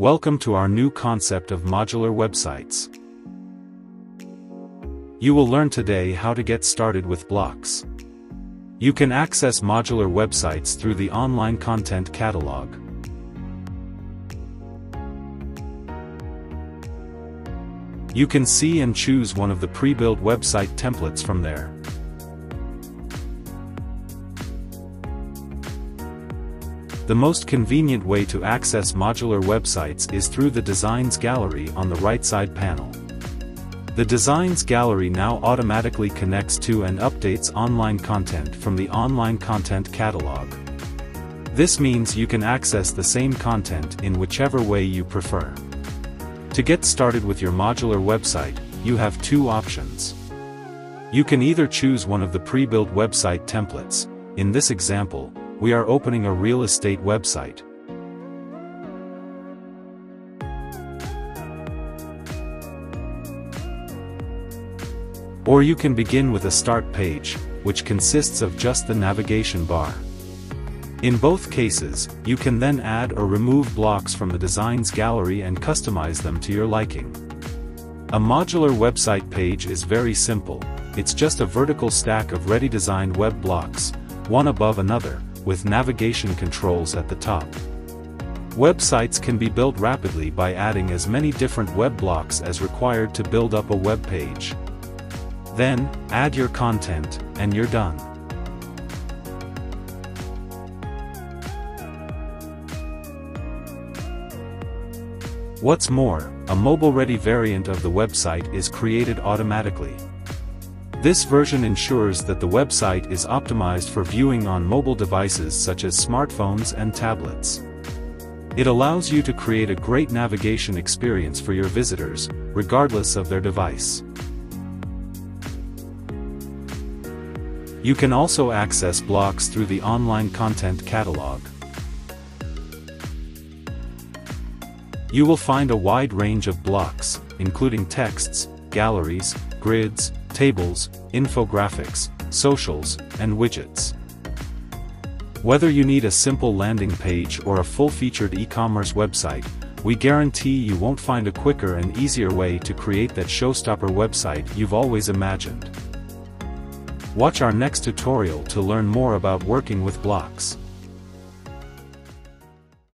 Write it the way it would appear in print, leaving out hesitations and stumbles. Welcome to our new concept of modular websites. You will learn today how to get started with Blocks. You can access modular websites through the online content catalog. You can see and choose one of the pre-built website templates from there. The most convenient way to access modular websites is through the Designs Gallery on the right side panel. The Designs Gallery now automatically connects to and updates online content from the online content catalog. This means you can access the same content in whichever way you prefer. To get started with your modular website, you have two options. You can either choose one of the pre-built website templates. In this example, we are opening a real estate website. Or you can begin with a start page, which consists of just the navigation bar. In both cases, you can then add or remove blocks from the Designs Gallery and customize them to your liking. A modular website page is very simple. It's just a vertical stack of ready-designed web blocks, one above another, with navigation controls at the top. Websites can be built rapidly by adding as many different web blocks as required to build up a web page. Then, add your content, and you're done. What's more, a mobile-ready variant of the website is created automatically. This version ensures that the website is optimized for viewing on mobile devices such as smartphones and tablets. It allows you to create a great navigation experience for your visitors, regardless of their device. You can also access blocks through the online content catalog. You will find a wide range of blocks, including texts, galleries, grids, tables, infographics, socials, and widgets. Whether you need a simple landing page or a full-featured e-commerce website, we guarantee you won't find a quicker and easier way to create that showstopper website you've always imagined. Watch our next tutorial to learn more about working with blocks.